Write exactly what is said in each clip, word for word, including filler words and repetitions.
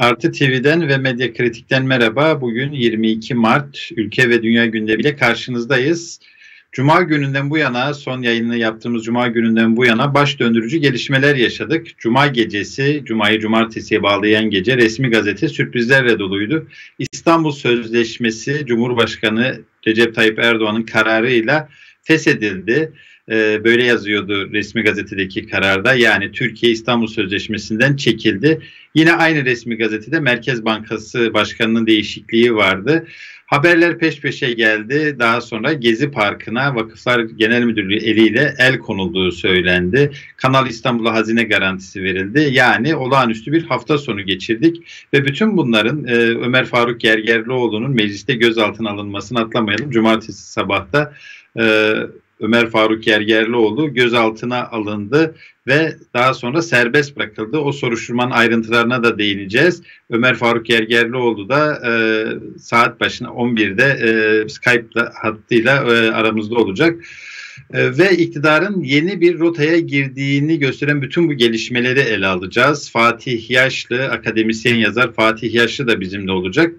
Artı T V'den ve Medya Kritik'ten merhaba. Bugün yirmi iki Mart ülke ve dünya gündemiyle karşınızdayız. Cuma gününden bu yana, son yayını yaptığımız Cuma gününden bu yana baş döndürücü gelişmeler yaşadık. Cuma gecesi, Cuma'yı Cumartesi'ye bağlayan gece resmi gazete sürprizlerle doluydu. İstanbul Sözleşmesi Cumhurbaşkanı Recep Tayyip Erdoğan'ın kararıyla feshedildi. Böyle yazıyordu resmi gazetedeki kararda. Yani Türkiye İstanbul Sözleşmesi'nden çekildi. Yine aynı resmi gazetede Merkez Bankası Başkanı'nın değişikliği vardı. Haberler peş peşe geldi. Daha sonra Gezi Parkı'na Vakıflar Genel Müdürlüğü eliyle el konulduğu söylendi. Kanal İstanbul'a hazine garantisi verildi. Yani olağanüstü bir hafta sonu geçirdik. Ve bütün bunların e, Ömer Faruk Gergerlioğlu'nun mecliste gözaltına alınmasını atlamayalım. Cumartesi sabahta e, Ömer Faruk Gergerlioğlu gözaltına alındı ve daha sonra serbest bırakıldı. O soruşturmanın ayrıntılarına da değineceğiz. Ömer Faruk Gergerlioğlu da e, saat başına on birde e, Skype hattıyla e, aramızda olacak. E, ve iktidarın yeni bir rotaya girdiğini gösteren bütün bu gelişmeleri ele alacağız. Fatih Yaşlı, akademisyen yazar Fatih Yaşlı da bizimle olacak.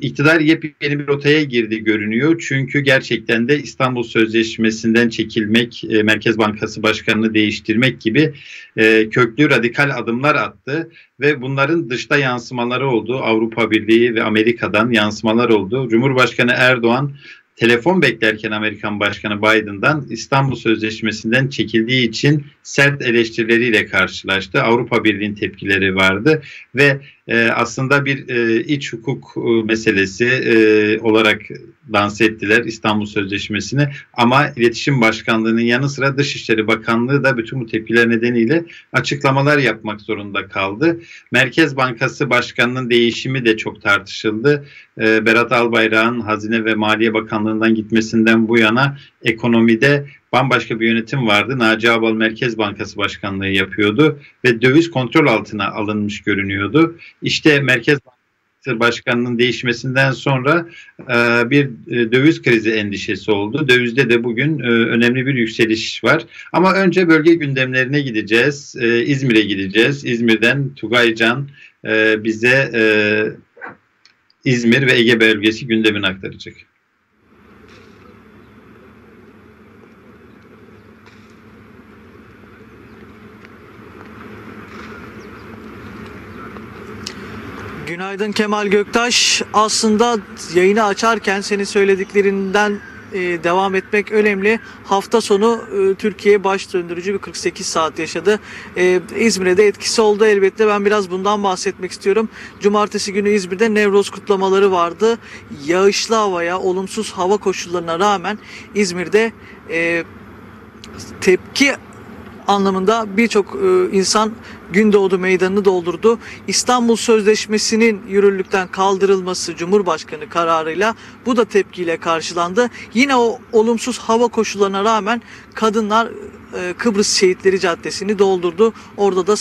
İktidar yepyeni bir rotaya girdi görünüyor. Çünkü gerçekten de İstanbul Sözleşmesi'nden çekilmek, e, Merkez Bankası Başkanı'nı değiştirmek gibi gibi e, köklü radikal adımlar attı ve bunların dışta yansımaları oldu. Avrupa Birliği ve Amerika'dan yansımalar oldu. Cumhurbaşkanı Erdoğan telefon beklerken Amerikan Başkanı Biden'dan İstanbul Sözleşmesi'nden çekildiği için sert eleştirileriyle karşılaştı. Avrupa Birliği'nin tepkileri vardı ve e, aslında bir e, iç hukuk e, meselesi e, olarak lanse ettiler İstanbul Sözleşmesi'ni. Ama İletişim Başkanlığı'nın yanı sıra Dışişleri Bakanlığı da bütün bu tepkiler nedeniyle açıklamalar yapmak zorunda kaldı. Merkez Bankası Başkanı'nın değişimi de çok tartışıldı. E, Berat Albayrak'ın Hazine ve Maliye Bakanlığı gitmesinden bu yana ekonomide bambaşka bir yönetim vardı. Naci Ağbal Merkez Bankası Başkanlığı yapıyordu ve döviz kontrol altına alınmış görünüyordu. İşte Merkez Bankası Başkanı'nın değişmesinden sonra bir döviz krizi endişesi oldu. Dövizde de bugün önemli bir yükseliş var. Ama önce bölge gündemlerine gideceğiz. İzmir'e gideceğiz. İzmir'den Tugay Can bize İzmir ve Ege bölgesi gündemini aktaracak. Günaydın Kemal Göktaş. Aslında yayını açarken senin söylediklerinden e, devam etmek önemli. Hafta sonu e, Türkiye baş döndürücü bir kırk sekiz saat yaşadı. E, İzmir'e de etkisi oldu elbette. Ben biraz bundan bahsetmek istiyorum. Cumartesi günü İzmir'de Nevroz kutlamaları vardı. Yağışlı havaya, olumsuz hava koşullarına rağmen İzmir'de e, tepki anlamında birçok e, insan Gündoğdu Meydanı'nı doldurdu. İstanbul Sözleşmesi'nin yürürlükten kaldırılması Cumhurbaşkanı kararıyla bu da tepkiyle karşılandı. Yine o olumsuz hava koşullarına rağmen kadınlar e, Kıbrıs Şehitleri Caddesi'ni doldurdu. Orada da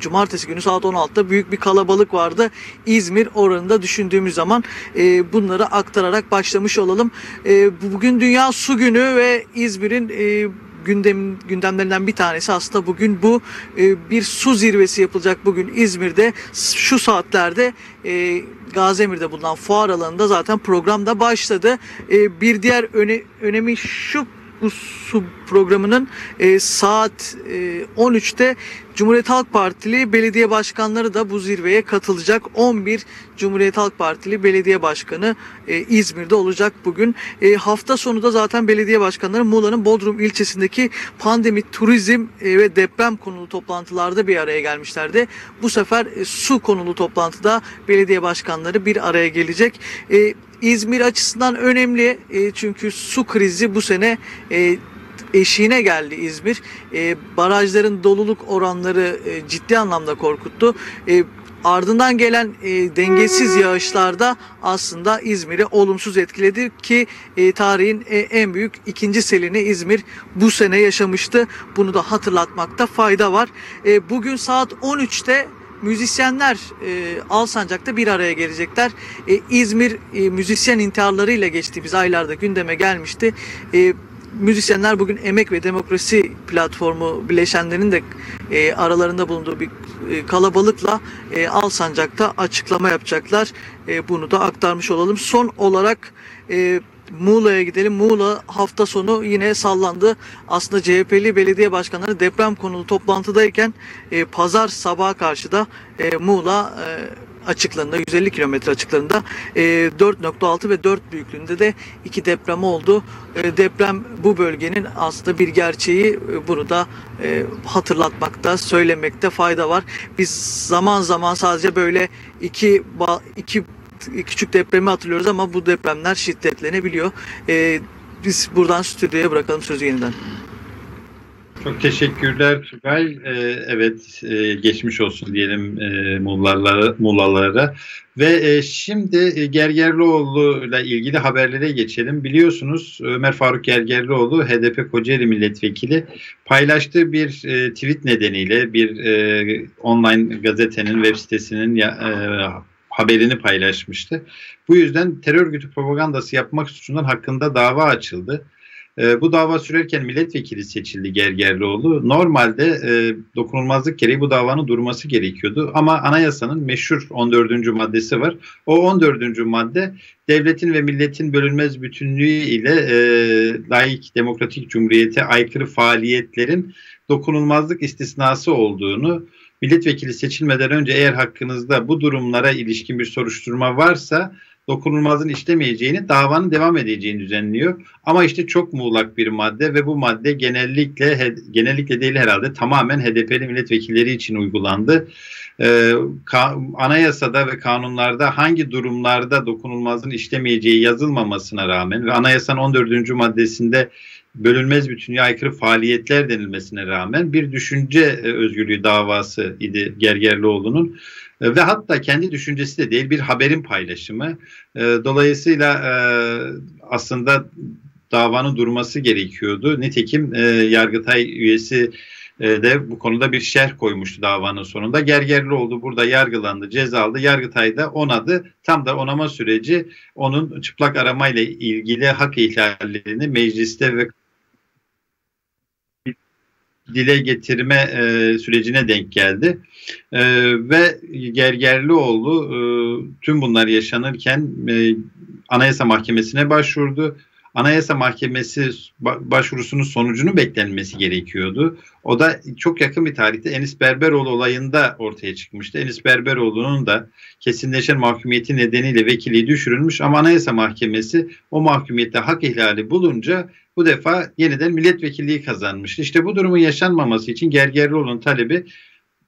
Cumartesi günü saat on altıda büyük bir kalabalık vardı. İzmir oranında düşündüğümüz zaman e, bunları aktararak başlamış olalım. E, bugün Dünya Su Günü ve İzmir'in e, Gündem, gündemlerinden bir tanesi aslında bugün bu. E, bir su zirvesi yapılacak bugün İzmir'de. Şu saatlerde e, Gazemir'de bulunan fuar alanında zaten programda başladı. E, bir diğer öne, önemi şu, bu su programının e, saat e, on üçte Cumhuriyet Halk Partili belediye başkanları da bu zirveye katılacak. on bir Cumhuriyet Halk Partili belediye başkanı e, İzmir'de olacak bugün. E, hafta sonu da zaten belediye başkanları Muğla'nın Bodrum ilçesindeki pandemi, turizm e, ve deprem konulu toplantılarda bir araya gelmişlerdi. Bu sefer e, su konulu toplantıda belediye başkanları bir araya gelecek. E, İzmir açısından önemli e, çünkü su krizi bu sene e, eşiğine geldi İzmir. E, barajların doluluk oranları e, ciddi anlamda korkuttu. E, ardından gelen e, dengesiz yağışlarda aslında İzmir'i olumsuz etkiledi ki e, tarihin e, en büyük ikinci selini İzmir bu sene yaşamıştı. Bunu da hatırlatmakta fayda var. E, bugün saat on üçte müzisyenler e, Alsancak'ta bir araya gelecekler. E, İzmir e, müzisyen intiharlarıyla geçtiğimiz aylarda gündeme gelmişti. E, müzisyenler bugün Emek ve Demokrasi Platformu bileşenlerinin de e, aralarında bulunduğu bir e, kalabalıkla e, Alsancak'ta açıklama yapacaklar. E, bunu da aktarmış olalım. Son olarak e, Muğla'ya gidelim. Muğla hafta sonu yine sallandı. Aslında C H P'li belediye başkanları deprem konulu toplantıdayken e, pazar sabaha karşı da e, Muğla e, açıklarında, yüz elli kilometre açıklarında dört nokta altı ve dört büyüklüğünde de iki deprem oldu. Deprem bu bölgenin aslında bir gerçeği, burada hatırlatmakta, söylemekte fayda var. Biz zaman zaman sadece böyle iki iki küçük depremi hatırlıyoruz ama bu depremler şiddetlenebiliyor. Biz buradan stüdyoya bırakalım sözü yeniden. Çok teşekkürler Tugay. Ee, evet, e, geçmiş olsun diyelim e, Muğlalara, Muğlalara. Ve e, şimdi e, Gergerlioğlu'yla ilgili haberlere geçelim. Biliyorsunuz Ömer Faruk Gergerlioğlu, H D P Kocaeli Milletvekili, paylaştığı bir e, tweet nedeniyle bir e, online gazetenin web sitesinin e, haberini paylaşmıştı. Bu yüzden terör örgütü propagandası yapmak suçundan hakkında dava açıldı. E, bu dava sürerken milletvekili seçildi Gergerlioğlu. Normalde e, dokunulmazlık gereği bu davanın durması gerekiyordu. Ama anayasanın meşhur on dördüncü maddesi var. O on dördüncü madde devletin ve milletin bölünmez bütünlüğü ile e, laik demokratik cumhuriyete aykırı faaliyetlerin dokunulmazlık istisnası olduğunu, milletvekili seçilmeden önce eğer hakkınızda bu durumlara ilişkin bir soruşturma varsa dokunulmazın işlemeyeceğini, davanın devam edeceğini düzenliyor. Ama işte çok muğlak bir madde ve bu madde genellikle genellikle değil herhalde tamamen H D P'li milletvekilleri için uygulandı. Ee, anayasada ve kanunlarda hangi durumlarda dokunulmazın işlemeyeceği yazılmamasına rağmen ve anayasanın on dördüncü maddesinde bölünmez bütünlüğe aykırı faaliyetler denilmesine rağmen bir düşünce özgürlüğü davası idi Gergerlioğlu'nun. Ve hatta kendi düşüncesi de değil, bir haberin paylaşımı. Dolayısıyla aslında davanın durması gerekiyordu. Nitekim Yargıtay üyesi de bu konuda bir şerh koymuştu davanın sonunda. Gergerlioğlu burada yargılandı, cezalandı. Yargıtay'da onadı. Tam da onama süreci onun çıplak aramayla ilgili hak ihlallerini mecliste ve dile getirme e, sürecine denk geldi. E, ve Gergerlioğlu e, tüm bunlar yaşanırken e, Anayasa Mahkemesi'ne başvurdu. Anayasa Mahkemesi başvurusunun sonucunu beklenmesi gerekiyordu. O da çok yakın bir tarihte Enis Berberoğlu olayında ortaya çıkmıştı. Enis Berberoğlu'nun da kesinleşen mahkumiyeti nedeniyle vekili düşürülmüş ama Anayasa Mahkemesi o mahkumiyette hak ihlali bulunca bu defa yeniden milletvekilliği kazanmıştı. İşte bu durumun yaşanmaması için Gergerlioğlu'nun talebi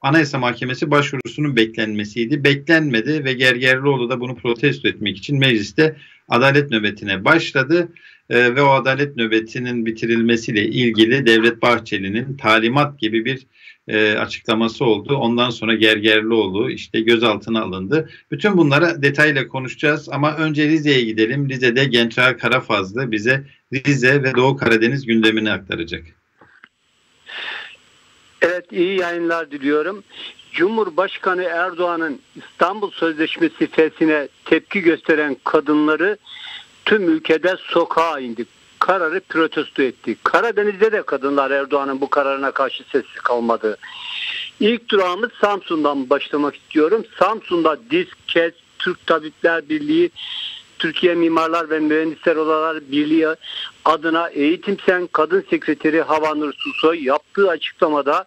Anayasa Mahkemesi başvurusunun beklenmesiydi. Beklenmedi ve Gergerlioğlu da bunu protesto etmek için mecliste adalet nöbetine başladı ee, ve o adalet nöbetinin bitirilmesiyle ilgili Devlet Bahçeli'nin talimat gibi bir e, açıklaması oldu. Ondan sonra Gergerlioğlu işte gözaltına alındı. Bütün bunlara detayla konuşacağız ama önce Rize'ye gidelim. Rize'de Gentra Karafazlı bize Rize ve Doğu Karadeniz gündemini aktaracak. Evet, iyi yayınlar diliyorum. Cumhurbaşkanı Erdoğan'ın İstanbul Sözleşmesi fesine tepki gösteren kadınları tüm ülkede sokağa indik. Kararı protesto ettik. Karadeniz'de de kadınlar Erdoğan'ın bu kararına karşı sessiz kalmadı. İlk durağımız Samsun'dan başlamak istiyorum. Samsun'da DİSK, KESK, Türk Tabipler Birliği, Türkiye Mimarlar ve Mühendisler Odaları Birliği adına Eğitim Sen Kadın Sekreteri Havanur Susoy yaptığı açıklamada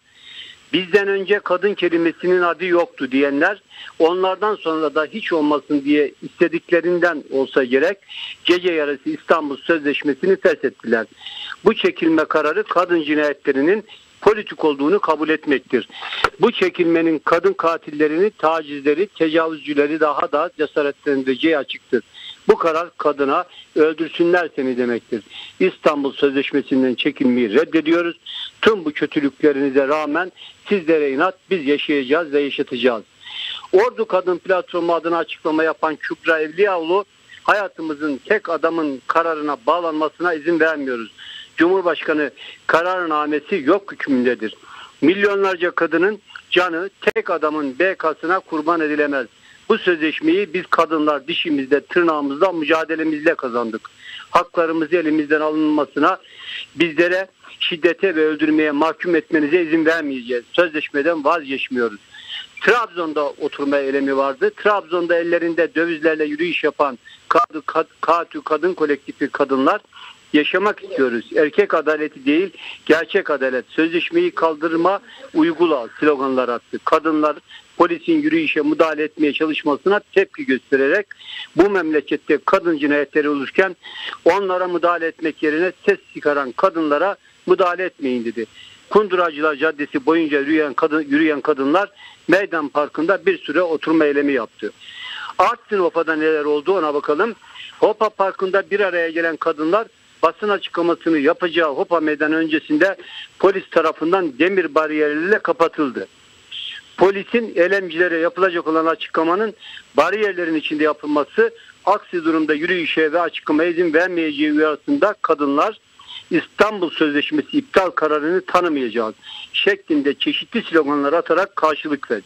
bizden önce kadın kelimesinin adı yoktu diyenler, onlardan sonra da hiç olmasın diye istediklerinden olsa gerek gece yarısı İstanbul Sözleşmesi'ni feshettiler. Bu çekilme kararı kadın cinayetlerinin politik olduğunu kabul etmektir. Bu çekilmenin kadın katillerini, tacizleri, tecavüzcüleri daha da cesaretlendireceği açıktır. Bu karar kadına öldürsünler seni demektir. İstanbul Sözleşmesi'nden çekilmeyi reddediyoruz. Tüm bu kötülüklerinize rağmen sizlere inat, biz yaşayacağız ve yaşatacağız. Ordu Kadın Platformu adına açıklama yapan Kübra Evliyaoğlu, hayatımızın tek adamın kararına bağlanmasına izin vermiyoruz. Cumhurbaşkanı kararnamesi yok hükmündedir. Milyonlarca kadının canı tek adamın B K'sına kurban edilemez. Bu sözleşmeyi biz kadınlar dişimizde, tırnağımızda, mücadelemizle kazandık. Haklarımız elimizden alınmasına, bizlere şiddete ve öldürmeye mahkum etmenize izin vermeyeceğiz. Sözleşmeden vazgeçmiyoruz. Trabzon'da oturma eylemi vardı. Trabzon'da ellerinde dövizlerle yürüyüş yapan KTÜ Kadın Kolektifi kadınlar, yaşamak istiyoruz, erkek adaleti değil, gerçek adalet, sözleşmeyi kaldırma, uygula sloganlar attı. Kadınlar polisin yürüyüşe müdahale etmeye çalışmasına tepki göstererek, bu memlekette kadın cinayetleri oluşken onlara müdahale etmek yerine ses çıkaran kadınlara müdahale etmeyin dedi. Kunduracılar Caddesi boyunca yürüyen, kadın, yürüyen kadınlar Meydan Parkı'nda bir süre oturma eylemi yaptı. Artvin H O Pa'da neler oldu ona bakalım. H O P A Parkı'nda bir araya gelen kadınlar basın açıklamasını yapacağı H O P A meydanı öncesinde polis tarafından demir bariyerleriyle kapatıldı. Polisin eylemcilere yapılacak olan açıklamanın bariyerlerin içinde yapılması, aksi durumda yürüyüşe ve açıklamaya izin vermeyeceği uyarısında kadınlar İstanbul Sözleşmesi iptal kararını tanımayacağız şeklinde çeşitli sloganlar atarak karşılık verdi.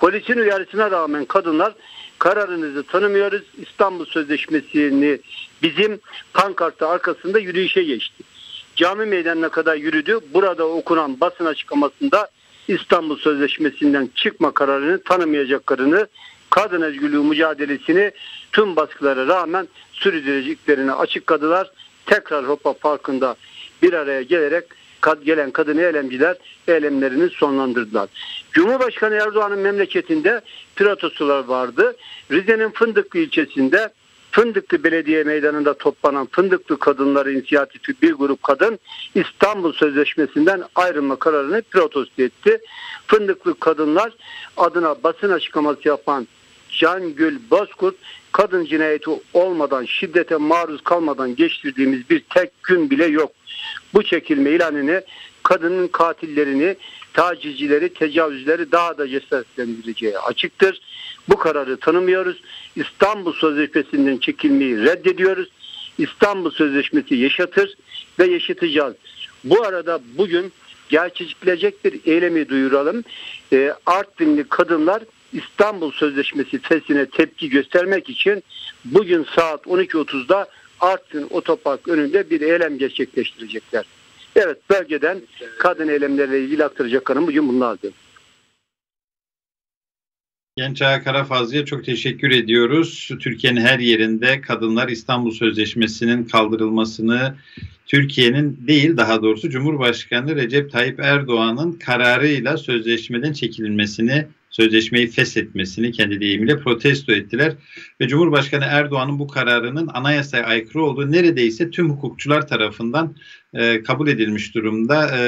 Polisin uyarısına rağmen kadınlar kararınızı tanımıyoruz, İstanbul Sözleşmesi'ni bizim pankartı arkasında yürüyüşe geçti. Cami meydanına kadar yürüdü. Burada okunan basın açıklamasında İstanbul Sözleşmesi'nden çıkma kararını tanımayacaklarını, kadın özgürlüğü mücadelesini tüm baskılara rağmen sürdüreceklerini açıkladılar. Tekrar H O P A Parkı'nda bir araya gelerek gelen kadın eylemciler eylemlerini sonlandırdılar. Cumhurbaşkanı Erdoğan'ın memleketinde protestolar vardı. Rize'nin Fındıklı ilçesinde Fındıklı Belediye Meydanı'nda toplanan Fındıklı Kadınlar İnisiyatifi bir grup kadın İstanbul Sözleşmesi'nden ayrılma kararını protesto etti. Fındıklı Kadınlar adına basın açıklaması yapan Can Gül Bozkurt, kadın cinayeti olmadan, şiddete maruz kalmadan geçirdiğimiz bir tek gün bile yok. Bu çekilme ilanını kadının katillerini, tacizcileri, tecavüzleri daha da cesaretlendireceği açıktır. Bu kararı tanımıyoruz. İstanbul Sözleşmesi'nden çekilmeyi reddediyoruz. İstanbul Sözleşmesi yaşatır ve yaşatacağız. Bu arada bugün gerçekleşecek bir eylemi duyuralım. E, Artvinli kadınlar İstanbul Sözleşmesi fesine tepki göstermek için bugün saat on iki otuzda Artvin Otopark önünde bir eylem gerçekleştirecekler. Evet, bölgeden kadın eylemlerle ilgili aktaracaklarım bugün bunlardı. Gentra Karafazlı'ya çok teşekkür ediyoruz. Türkiye'nin her yerinde kadınlar İstanbul Sözleşmesi'nin kaldırılmasını, Türkiye'nin değil daha doğrusu Cumhurbaşkanı Recep Tayyip Erdoğan'ın kararıyla sözleşmeden çekilmesini, sözleşmeyi feshetmesini kendi deyimiyle protesto ettiler. Ve Cumhurbaşkanı Erdoğan'ın bu kararının anayasaya aykırı olduğu neredeyse tüm hukukçular tarafından e, kabul edilmiş durumda. E,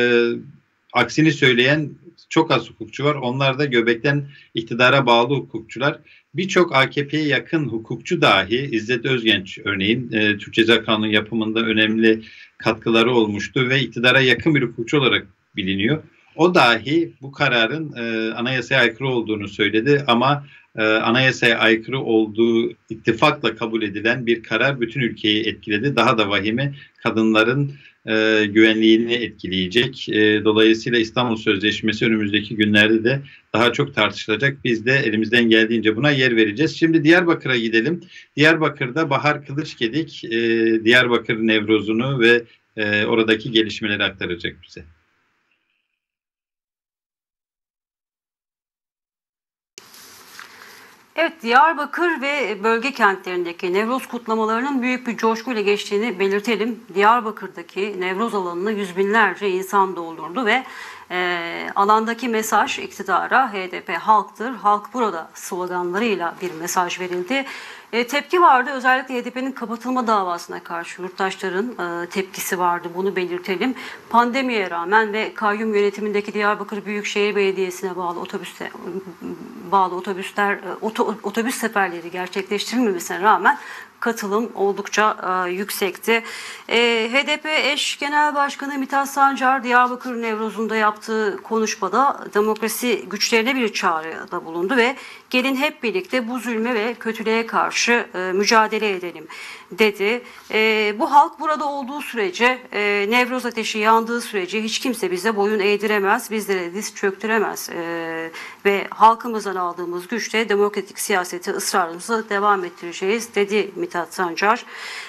aksini söyleyen çok az hukukçu var. Onlar da göbekten iktidara bağlı hukukçular. Birçok A K P'ye yakın hukukçu dahi, İzzet Özgenç örneğin e, Türk Ceza Kanunu yapımında önemli katkıları olmuştu ve iktidara yakın bir hukukçu olarak biliniyor. O dahi bu kararın e, anayasaya aykırı olduğunu söyledi ama e, anayasaya aykırı olduğu ittifakla kabul edilen bir karar bütün ülkeyi etkiledi. Daha da vahimi kadınların e, güvenliğini etkileyecek. E, dolayısıyla İstanbul Sözleşmesi önümüzdeki günlerde de daha çok tartışılacak. Biz de elimizden geldiğince buna yer vereceğiz. Şimdi Diyarbakır'a gidelim. Diyarbakır'da Bahar Kılıçgedik e, Diyarbakır Nevrozu'nu ve e, oradaki gelişmeleri aktaracak bize. Evet, Diyarbakır ve bölge kentlerindeki Nevroz kutlamalarının büyük bir coşkuyla geçtiğini belirtelim. Diyarbakır'daki Nevroz alanını yüz binlerce insan doldurdu ve e, alandaki mesaj iktidara H D P halktır, halk burada sloganlarıyla bir mesaj verildi. E, tepki vardı. Özellikle H D P'nin kapatılma davasına karşı yurttaşların e, tepkisi vardı. Bunu belirtelim. Pandemiye rağmen ve kayyum yönetimindeki Diyarbakır Büyükşehir Belediyesi'ne bağlı otobüste bağlı otobüsler oto, otobüs seferleri gerçekleştirilmemesine rağmen katılım oldukça e, yüksekti. E, H D P eş genel başkanı Mithat Sancar Diyarbakır Nevrozu'nda yaptığı konuşmada demokrasi güçlerine bir çağrıda bulundu ve gelin hep birlikte bu zulme ve kötülüğe karşı karşı e, mücadele edelim dedi. E, bu halk burada olduğu sürece, e, Nevroz ateşi yandığı sürece hiç kimse bize boyun eğdiremez, bizlere diz çöktüremez. E, ve halkımızdan aldığımız güçle demokratik siyaseti ısrarımızı devam ettireceğiz dedi Mithat Sancar.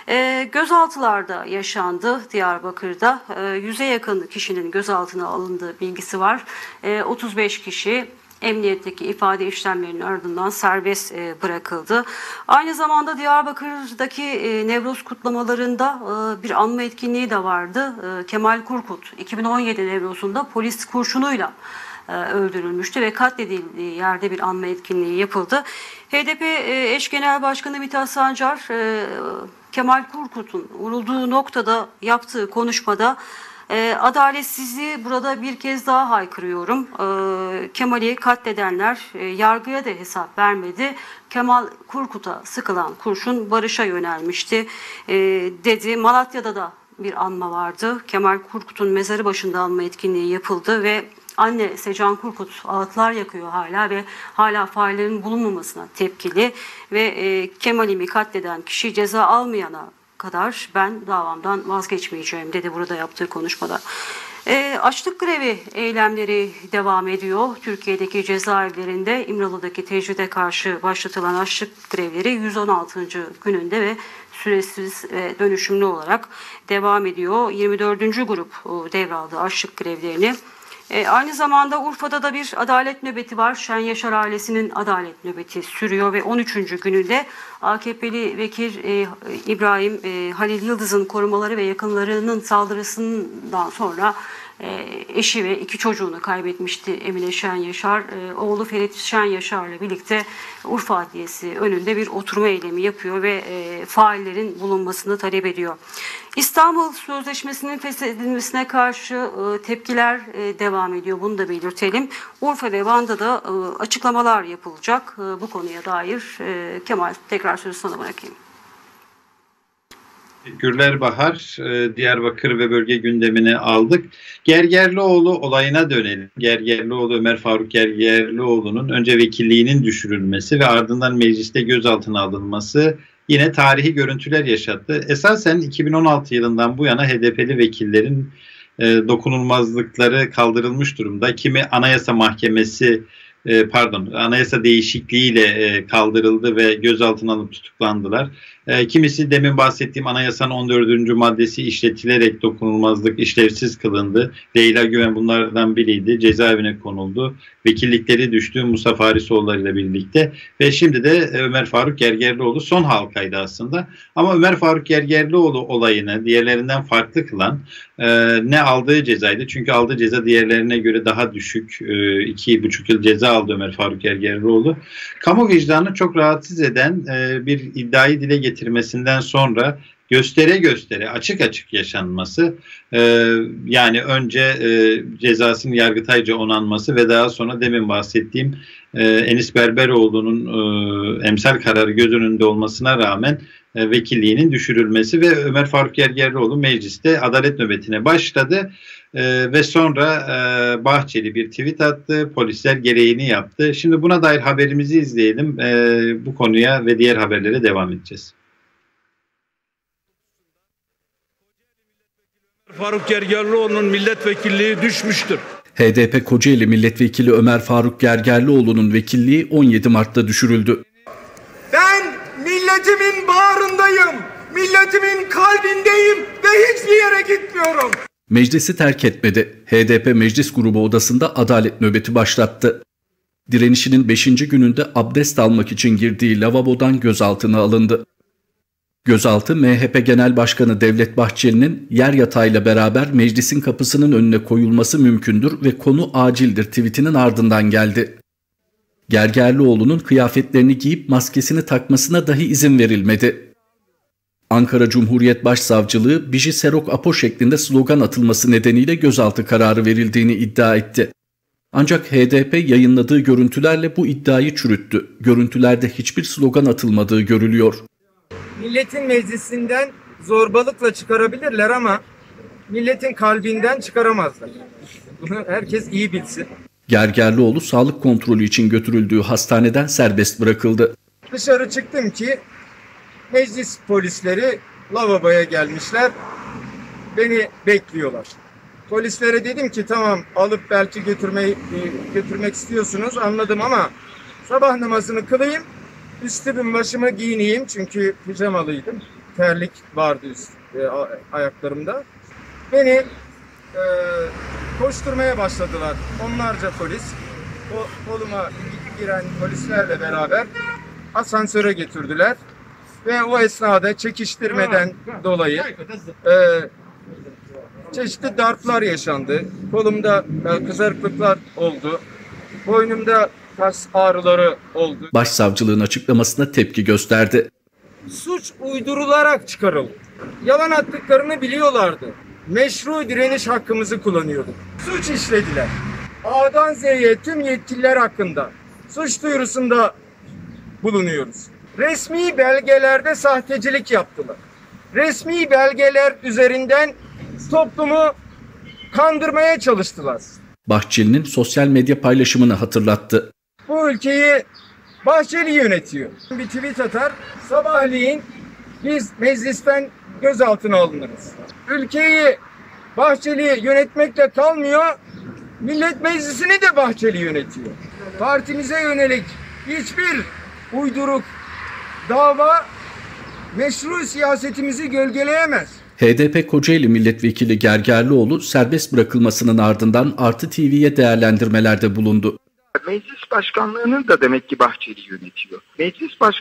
E, gözaltılarda yaşandı Diyarbakır'da. E, yüze yakın kişinin gözaltına alındığı bilgisi var. E, otuz beş kişi emniyetteki ifade işlemlerinin ardından serbest bırakıldı. Aynı zamanda Diyarbakır'daki Nevruz kutlamalarında bir anma etkinliği de vardı. Kemal Kurkut iki bin on yedi Nevruz'unda polis kurşunuyla öldürülmüştü ve katledildiği yerde bir anma etkinliği yapıldı. H D P eş genel başkanı Mithat Sancar, Kemal Kurkut'un vurulduğu noktada yaptığı konuşmada "Adaletsizliği burada bir kez daha haykırıyorum. Kemal'i katledenler yargıya da hesap vermedi. Kemal Kurkut'a sıkılan kurşun barışa yönelmişti" dedi. Malatya'da da bir anma vardı. Kemal Kurkut'un mezarı başında anma etkinliği yapıldı ve anne Secan Kurkut ağıtlar yakıyor hala ve hala faillerin bulunmamasına tepkili ve Kemal'imi katleden kişi ceza almayana kadar ben davamdan vazgeçmeyeceğim dedi burada yaptığı konuşmada. E, açlık grevi eylemleri devam ediyor. Türkiye'deki cezaevlerinde İmralı'daki tecrüde karşı başlatılan açlık grevleri yüz on altıncı gününde ve süresiz ve dönüşümlü olarak devam ediyor. yirmi dördüncü grup devraldı açlık grevlerini. E, aynı zamanda Urfa'da da bir adalet nöbeti var. Şen Yaşar ailesinin adalet nöbeti sürüyor ve on üçüncü gününde A K P'li vekil e, İbrahim e, Halil Yıldız'ın korumaları ve yakınlarının saldırısından sonra e, eşi ve iki çocuğunu kaybetmişti Emine Şen Yaşar. E, oğlu Ferit Şen Yaşar'la birlikte Urfa Adliyesi önünde bir oturma eylemi yapıyor ve e, faillerin bulunmasını talep ediyor. İstanbul Sözleşmesi'nin feshedilmesine karşı tepkiler devam ediyor. Bunu da belirtelim. Urfa ve Van'da da açıklamalar yapılacak bu konuya dair. Kemal, tekrar sözü sana bırakayım. Güller Bahar, Diyarbakır ve bölge gündemini aldık. Gergerlioğlu olayına dönelim. Gergerlioğlu, Ömer Faruk Gergerlioğlu'nun önce vekilliğinin düşürülmesi ve ardından mecliste gözaltına alınması yine tarihi görüntüler yaşattı. Esasen iki bin on altı yılından bu yana H D P'li vekillerin e, dokunulmazlıkları kaldırılmış durumda. Kimi Anayasa Mahkemesi e, pardon Anayasa değişikliğiyle e, kaldırıldı ve gözaltına alınıp tutuklandılar. E, kimisi demin bahsettiğim Anayasa'nın on dördüncü maddesi işletilerek dokunulmazlık işlevsiz kılındı. Leyla Güven bunlardan biriydi. Cezaevine konuldu. Vekillikleri düştü Musa Farisoğulları ile birlikte ve şimdi de Ömer Faruk Gergerlioğlu son halkaydı aslında. Ama Ömer Faruk Gergerlioğlu olayını diğerlerinden farklı kılan e, ne aldığı cezaydı. Çünkü aldığı ceza diğerlerine göre daha düşük. E, iki buçuk yıl ceza aldı Ömer Faruk Gergerlioğlu. Kamu vicdanını çok rahatsız eden e, bir iddiayı dile getirmesinden sonra göstere göstere açık açık yaşanması, e, yani önce e, cezasının yargıtayca onanması ve daha sonra demin bahsettiğim e, Enis Berberoğlu'nun e, emsal kararı göz önünde olmasına rağmen e, vekilliğinin düşürülmesi ve Ömer Faruk Gergerlioğlu mecliste adalet nöbetine başladı. Ee, ve sonra e, Bahçeli bir tweet attı, polisler gereğini yaptı. Şimdi buna dair haberimizi izleyelim. E, bu konuya ve diğer haberlere devam edeceğiz. Faruk Gergerlioğlu'nun milletvekilliği düşmüştür. H D P Kocaeli Milletvekili Ömer Faruk Gergerlioğlu'nun vekilliği on yedi Mart'ta düşürüldü. Ben milletimin bağrındayım, milletimin kalbindeyim ve hiçbir yere gitmiyorum. Meclisi terk etmedi. H D P meclis grubu odasında adalet nöbeti başlattı. Direnişinin beşinci gününde abdest almak için girdiği lavabodan gözaltına alındı. Gözaltı M H P Genel Başkanı Devlet Bahçeli'nin yer yatağıyla beraber meclisin kapısının önüne koyulması mümkündür ve konu acildir tweetinin ardından geldi. Gergerlioğlu'nun kıyafetlerini giyip maskesini takmasına dahi izin verilmedi. Ankara Cumhuriyet Başsavcılığı Biji Serok Apo şeklinde slogan atılması nedeniyle gözaltı kararı verildiğini iddia etti. Ancak H D P yayınladığı görüntülerle bu iddiayı çürüttü. Görüntülerde hiçbir slogan atılmadığı görülüyor. Milletin meclisinden zorbalıkla çıkarabilirler ama milletin kalbinden çıkaramazlar. Bunu herkes iyi bilsin. Gergerlioğlu sağlık kontrolü için götürüldüğü hastaneden serbest bırakıldı. Dışarı çıktım ki meclis polisleri lavaboya gelmişler. Beni bekliyorlar. Polislere dedim ki tamam alıp belki götürmeyi, götürmek istiyorsunuz anladım ama sabah namazını kılayım, üstümün başıma giyineyim çünkü pijamalıydım. Terlik vardı üst, e, ayaklarımda. Beni e, koşturmaya başladılar onlarca polis. O, koluma giren polislerle beraber asansöre götürdüler. Ve o esnada çekiştirmeden dolayı e, çeşitli darplar yaşandı. Kolumda e, kızarıklıklar oldu. Boynumda kas ağrıları oldu. Başsavcılığın açıklamasına tepki gösterdi. Suç uydurularak çıkarıldı. Yalan attıklarını biliyorlardı. Meşru direniş hakkımızı kullanıyorduk. Suç işlediler. A'dan Z'ye tüm yetkililer hakkında suç duyurusunda bulunuyoruz. Resmi belgelerde sahtecilik yaptılar. Resmi belgeler üzerinden toplumu kandırmaya çalıştılar. Bahçeli'nin sosyal medya paylaşımını hatırlattı. Bu ülkeyi Bahçeli yönetiyor. Bir tweet atar, sabahleyin biz meclisten gözaltına alınırız. Ülkeyi Bahçeli yönetmekle kalmıyor, Millet Meclisi'ni de Bahçeli yönetiyor. Partimize yönelik hiçbir uyduruk dava meşru siyasetimizi gölgeleyemez. H D P Kocaeli Milletvekili Gergerlioğlu serbest bırakılmasının ardından Artı T V'ye değerlendirmelerde bulundu. Meclis başkanlığını da demek ki Bahçeli yönetiyor. Meclis baş,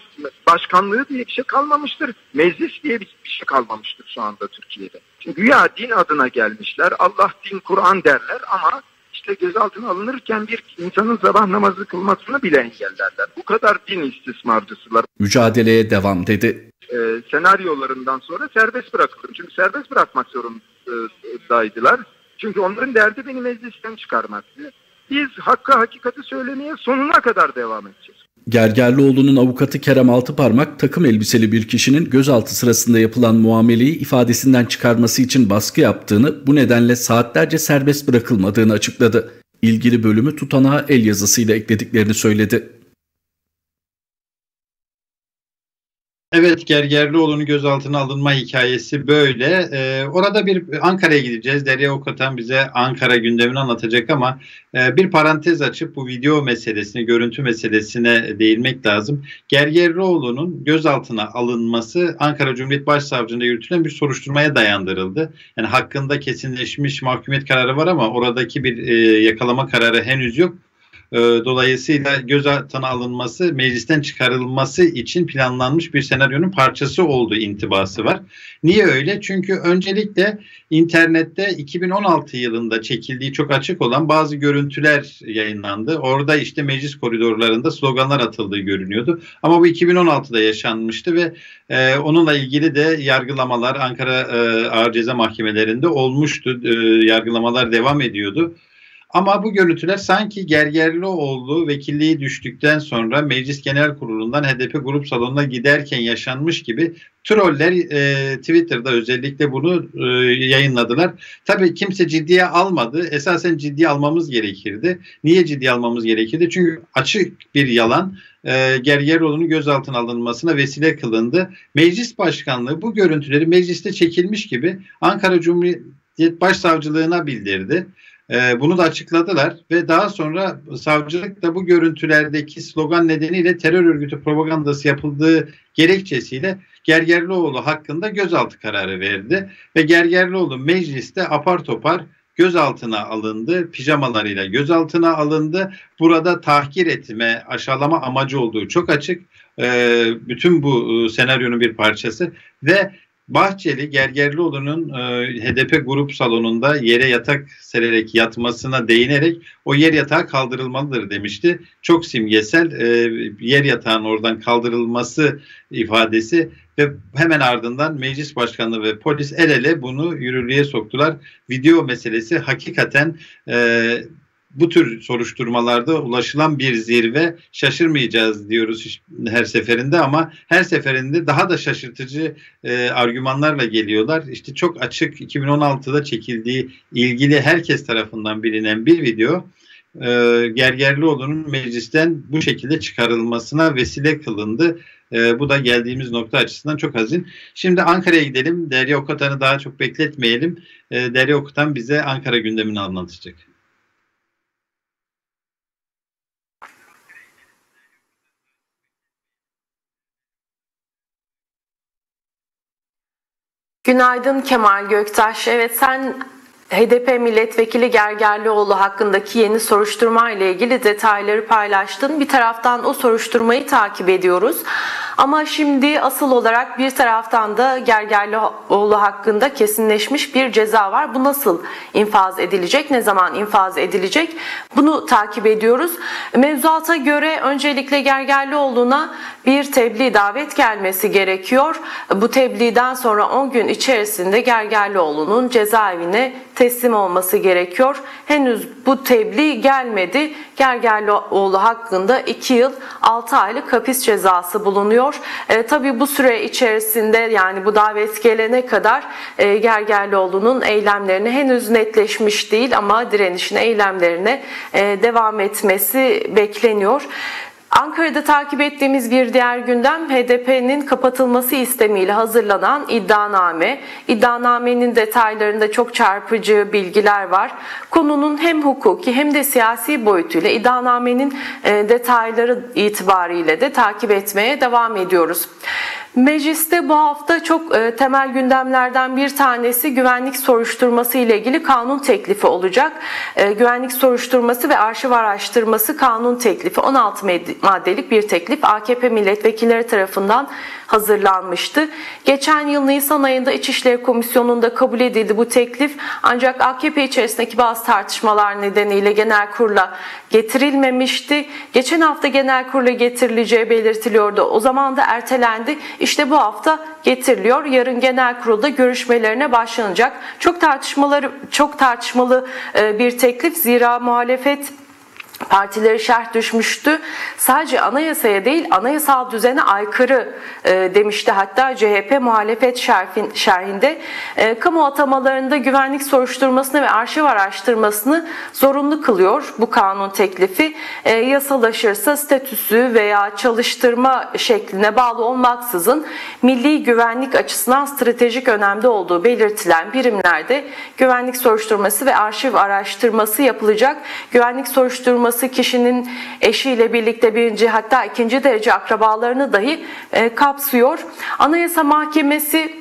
başkanlığı diye bir şey kalmamıştır. Meclis diye bir şey kalmamıştır şu anda Türkiye'de. Çünkü güya din adına gelmişler, Allah din Kur'an derler ama işte gözaltına alınırken bir insanın sabah namazı kılmasını bile engellerler. Bu kadar din istismarcısılar. Mücadeleye devam dedi. Ee, senaryolarından sonra serbest bırakıldım. Çünkü serbest bırakmak zorundaydılar. Çünkü onların derdi beni meclisten çıkarmaktı. Biz hakka hakikati söylemeye sonuna kadar devam edeceğiz. Gergerlioğlu'nun avukatı Kerem Altıparmak takım elbiseli bir kişinin gözaltı sırasında yapılan muameleyi ifadesinden çıkarması için baskı yaptığını, bu nedenle saatlerce serbest bırakılmadığını açıkladı. İlgili bölümü tutanağa el yazısıyla eklediklerini söyledi. Evet, Gergerlioğlu'nun gözaltına alınma hikayesi böyle. Ee, orada bir Ankara'ya gideceğiz. Derya Okatan bize Ankara gündemini anlatacak ama e, bir parantez açıp bu video meselesine, görüntü meselesine değinmek lazım. Gergerlioğlu'nun gözaltına alınması Ankara Cumhuriyet Başsavcılığı'nda yürütülen bir soruşturmaya dayandırıldı. Yani hakkında kesinleşmiş mahkumiyet kararı var ama oradaki bir e, yakalama kararı henüz yok. Dolayısıyla gözaltına alınması, meclisten çıkarılması için planlanmış bir senaryonun parçası olduğu intibası var. Niye öyle? Çünkü öncelikle internette iki bin on altı yılında çekildiği çok açık olan bazı görüntüler yayınlandı. Orada işte meclis koridorlarında sloganlar atıldığı görünüyordu. Ama bu iki bin on altıda yaşanmıştı ve e, onunla ilgili de yargılamalar Ankara e, Ağır Ceza Mahkemelerinde olmuştu. E, yargılamalar devam ediyordu. Ama bu görüntüler sanki Gergerlioğlu vekilliği düştükten sonra Meclis Genel Kurulu'ndan H D P grup salonuna giderken yaşanmış gibi troller e, Twitter'da özellikle bunu e, yayınladılar. Tabii kimse ciddiye almadı. Esasen ciddiye almamız gerekirdi. Niye ciddiye almamız gerekirdi? Çünkü açık bir yalan e, Gergerlioğlu'nun gözaltına alınmasına vesile kılındı. Meclis Başkanlığı bu görüntüleri mecliste çekilmiş gibi Ankara Cumhuriyet Başsavcılığına bildirdi. Bunu da açıkladılar ve daha sonra savcılık da bu görüntülerdeki slogan nedeniyle terör örgütü propagandası yapıldığı gerekçesiyle Gergerlioğlu hakkında gözaltı kararı verdi. Ve Gergerlioğlu mecliste apar topar gözaltına alındı, pijamalarıyla gözaltına alındı. Burada tahkir etme, aşağılama amacı olduğu çok açık. Bütün bu senaryonun bir parçası ve Bahçeli, Gergerlioğlu'nun e, H D P grup salonunda yere yatak sererek yatmasına değinerek o yer yatağı kaldırılmalıdır demişti. Çok simgesel e, yer yatağının oradan kaldırılması ifadesi ve hemen ardından meclis başkanlığı ve polis el ele bunu yürürlüğe soktular. Video meselesi hakikaten e, bu tür soruşturmalarda ulaşılan bir zirve, şaşırmayacağız diyoruz her seferinde ama her seferinde daha da şaşırtıcı e, argümanlarla geliyorlar. İşte çok açık iki bin on altıda çekildiği ilgili herkes tarafından bilinen bir video e, Gergerlioğlu'nun meclisten bu şekilde çıkarılmasına vesile kılındı. E, bu da geldiğimiz nokta açısından çok hazin. Şimdi Ankara'ya gidelim. Derya Okatan'ı daha çok bekletmeyelim. E, Derya Okatan bize Ankara gündemini anlatacak. Günaydın Kemal Göktaş. Evet, sen H D P milletvekili Gergerlioğlu hakkındaki yeni soruşturma ile ilgili detayları paylaştın. Bir taraftan o soruşturmayı takip ediyoruz. Ama şimdi asıl olarak bir taraftan da Gergerlioğlu hakkında kesinleşmiş bir ceza var. Bu nasıl infaz edilecek? Ne zaman infaz edilecek? Bunu takip ediyoruz. Mevzuata göre öncelikle Gergerlioğlu'na bir tebliğ davet gelmesi gerekiyor. Bu tebliğden sonra on gün içerisinde Gergerlioğlu'nun cezaevine teslim olması gerekiyor. Henüz bu tebliğ gelmedi. Gergerlioğlu hakkında iki yıl altı aylık hapis cezası bulunuyor. E, tabii bu süre içerisinde, yani bu davet gelene kadar e, Gergerlioğlu'nun eylemlerini henüz netleşmiş değil ama direnişine, eylemlerine e, devam etmesi bekleniyor. Ankara'da takip ettiğimiz bir diğer gündem, H D P'nin kapatılması istemiyle hazırlanan iddianame. İddianamenin detaylarında çok çarpıcı bilgiler var. Konunun hem hukuki hem de siyasi boyutuyla iddianamenin detayları itibariyle de takip etmeye devam ediyoruz. Mecliste bu hafta çok temel gündemlerden bir tanesi güvenlik soruşturması ile ilgili kanun teklifi olacak. Güvenlik soruşturması ve arşiv araştırması kanun teklifi on altı maddelik bir teklif A K P milletvekilleri tarafından hazırlanmıştı. Geçen yıl Nisan ayında İçişleri Komisyonu'nda kabul edildi bu teklif. Ancak A K P içerisindeki bazı tartışmalar nedeniyle genel kurula getirilmemişti. Geçen hafta genel kurula getirileceği belirtiliyordu. O zaman da ertelendi. İşte bu hafta getiriliyor. Yarın genel kurulda görüşmelerine başlanacak. Çok tartışmaları, çok tartışmalı bir teklif. Zira muhalefet partileri şerh düşmüştü. Sadece anayasaya değil, anayasal düzene aykırı e, demişti. Hatta C H P muhalefet şerhin, şerhinde e, kamu atamalarında güvenlik soruşturmasını ve arşiv araştırmasını zorunlu kılıyor bu kanun teklifi. E, yasalaşırsa statüsü veya çalıştırma şekline bağlı olmaksızın milli güvenlik açısından stratejik önemde olduğu belirtilen birimlerde güvenlik soruşturması ve arşiv araştırması yapılacak. Güvenlik soruşturması kişinin eşiyle birlikte birinci hatta ikinci derece akrabalarını dahi e, kapsıyor. Anayasa Mahkemesi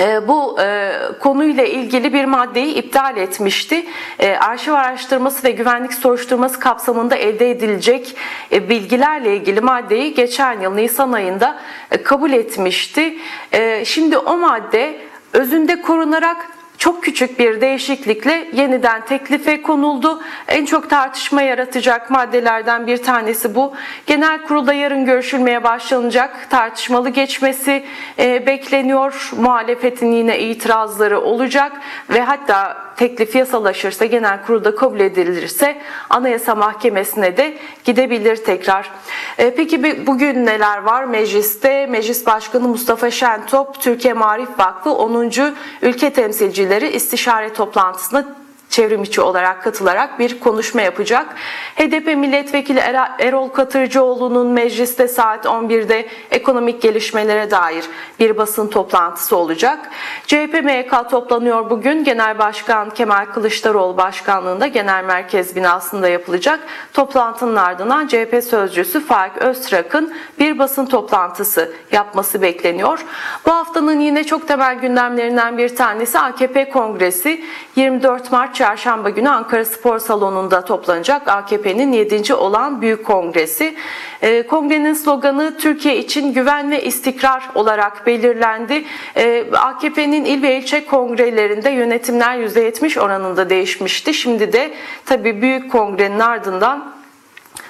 e, bu e, konuyla ilgili bir maddeyi iptal etmişti. E, arşiv araştırması ve güvenlik soruşturması kapsamında elde edilecek e, bilgilerle ilgili maddeyi geçen yıl Nisan ayında e, kabul etmişti. E, şimdi o madde özünde korunarak çok küçük bir değişiklikle yeniden teklife konuldu. En çok tartışma yaratacak maddelerden bir tanesi bu. Genel kurulda yarın görüşülmeye başlanacak. Tartışmalı geçmesi bekleniyor. Muhalefetin yine itirazları olacak ve hatta teklif yasalaşırsa, genel kurulda kabul edilirse Anayasa Mahkemesi'ne de gidebilir tekrar. E, peki bugün neler var mecliste? Meclis Başkanı Mustafa Şentop, Türkiye Maarif Vakfı onuncu Ülke Temsilcileri İstişare Toplantısı'na çevrim içi olarak katılarak bir konuşma yapacak. H D P milletvekili Erol Katırcıoğlu'nun mecliste saat on birde ekonomik gelişmelere dair bir basın toplantısı olacak. C H P M Y K toplanıyor bugün. Genel Başkan Kemal Kılıçdaroğlu başkanlığında Genel Merkez binasında yapılacak. Toplantının ardından C H P sözcüsü Faik Öztrak'ın bir basın toplantısı yapması bekleniyor. Bu haftanın yine çok temel gündemlerinden bir tanesi A K P Kongresi. yirmi dört Mart Çarşamba günü Ankara Spor Salonu'nda toplanacak A K P'nin yedinci olan Büyük Kongresi. E, kongrenin sloganı Türkiye için güven ve istikrar olarak belirlendi. E, A K P'nin il ve ilçe kongrelerinde yönetimler yüzde yetmiş oranında değişmişti. Şimdi de tabii Büyük Kongre'nin ardından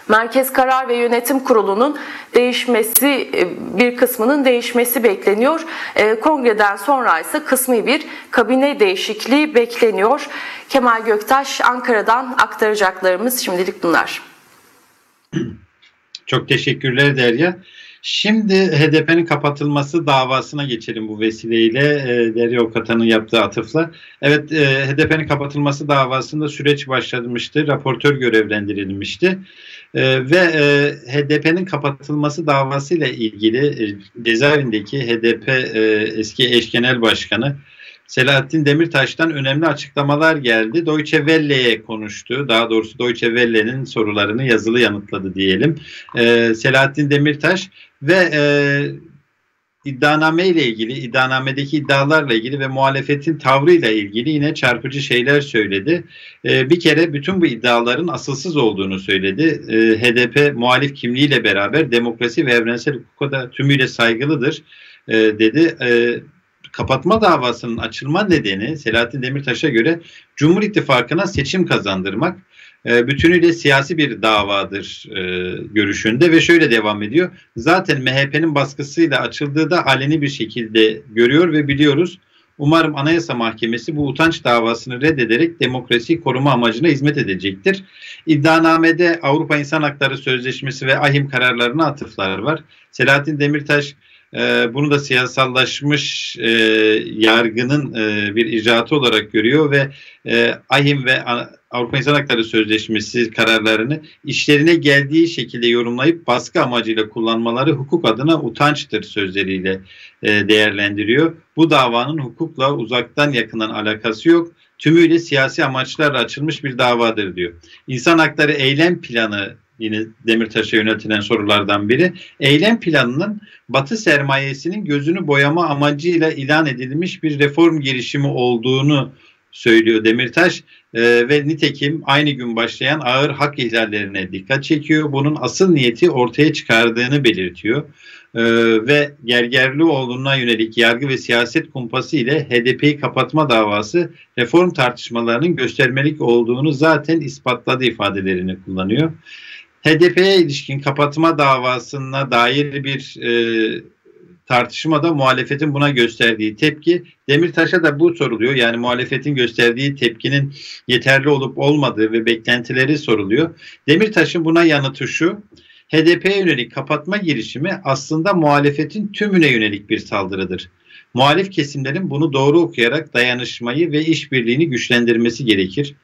Merkez Karar ve Yönetim Kurulu'nun değişmesi, bir kısmının değişmesi bekleniyor. Kongreden sonra ise kısmi bir kabine değişikliği bekleniyor. Kemal Göktaş, Ankara'dan aktaracaklarımız şimdilik bunlar. Çok teşekkürler Derya. Şimdi H D P'nin kapatılması davasına geçelim bu vesileyle, e, Derya Okatan'ın yaptığı atıfla. Evet, e, H D P'nin kapatılması davasında süreç başlamıştı, raportör görevlendirilmişti e, ve e, H D P'nin kapatılması davasıyla ilgili e, cezaevindeki H D P e, eski eş genel başkanı Selahattin Demirtaş'tan önemli açıklamalar geldi. Deutsche Welle'ye konuştu. Daha doğrusu Deutsche Welle'nin sorularını yazılı yanıtladı diyelim. Ee, Selahattin Demirtaş ve e, iddianame ile ilgili, iddianamedeki iddialarla ilgili ve muhalefetin tavrıyla ilgili yine çarpıcı şeyler söyledi. Ee, bir kere bütün bu iddiaların asılsız olduğunu söyledi. Ee, H D P muhalif kimliğiyle beraber demokrasi ve evrensel hukuka da tümüyle saygılıdır ee, dedi. Ee, Kapatma davasının açılma nedeni Selahattin Demirtaş'a göre Cumhur İttifakı'na seçim kazandırmak, bütünüyle siyasi bir davadır görüşünde ve şöyle devam ediyor. Zaten M H P'nin baskısıyla açıldığı da aleni bir şekilde görüyor ve biliyoruz. Umarım Anayasa Mahkemesi bu utanç davasını reddederek demokrasiyi koruma amacına hizmet edecektir. İddianamede Avrupa İnsan Hakları Sözleşmesi ve A İ H M kararlarına atıflar var. Selahattin Demirtaş bunu da siyasallaşmış e, yargının e, bir icraatı olarak görüyor ve e, A İ H M ve Avrupa İnsan Hakları Sözleşmesi kararlarını işlerine geldiği şekilde yorumlayıp baskı amacıyla kullanmaları hukuk adına utançtır sözleriyle e, değerlendiriyor. Bu davanın hukukla uzaktan yakından alakası yok. Tümüyle siyasi amaçlarla açılmış bir davadır diyor. İnsan Hakları Eylem Planı yine Demirtaş'a yöneltilen sorulardan biri. Eylem planının Batı sermayesinin gözünü boyama amacıyla ilan edilmiş bir reform girişimi olduğunu söylüyor Demirtaş ee, ve nitekim aynı gün başlayan ağır hak ihlallerine dikkat çekiyor. Bunun asıl niyeti ortaya çıkardığını belirtiyor ee, ve Gergerlioğlu'na yönelik yargı ve siyaset kumpası ile H D P'yi kapatma davası reform tartışmalarının göstermelik olduğunu zaten ispatladı ifadelerini kullanıyor. H D P'ye ilişkin kapatma davasına dair bir e, tartışmada muhalefetin buna gösterdiği tepki, Demirtaş'a da bu soruluyor. Yani muhalefetin gösterdiği tepkinin yeterli olup olmadığı ve beklentileri soruluyor. Demirtaş'ın buna yanıtı şu: H D P'ye yönelik kapatma girişimi aslında muhalefetin tümüne yönelik bir saldırıdır. Muhalif kesimlerin bunu doğru okuyarak dayanışmayı ve işbirliğini güçlendirmesi gerekir.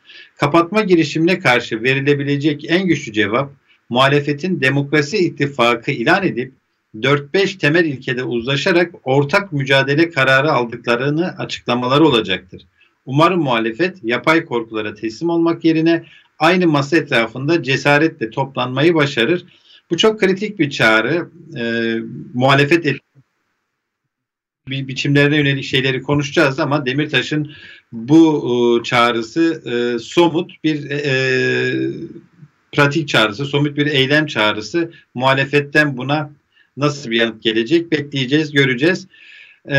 Kapatma girişimine karşı verilebilecek en güçlü cevap, muhalefetin demokrasi ittifakı ilan edip dört beş temel ilkede uzlaşarak ortak mücadele kararı aldıklarını açıklamaları olacaktır. Umarım muhalefet yapay korkulara teslim olmak yerine aynı masa etrafında cesaretle toplanmayı başarır. Bu çok kritik bir çağrı. E, muhalefet et bir biçimlerine yönelik şeyleri konuşacağız ama Demirtaş'ın bu çağrısı e, somut bir e, pratik çağrısı, somut bir eylem çağrısı. Muhalefetten buna nasıl bir yanıt gelecek bekleyeceğiz, göreceğiz. E,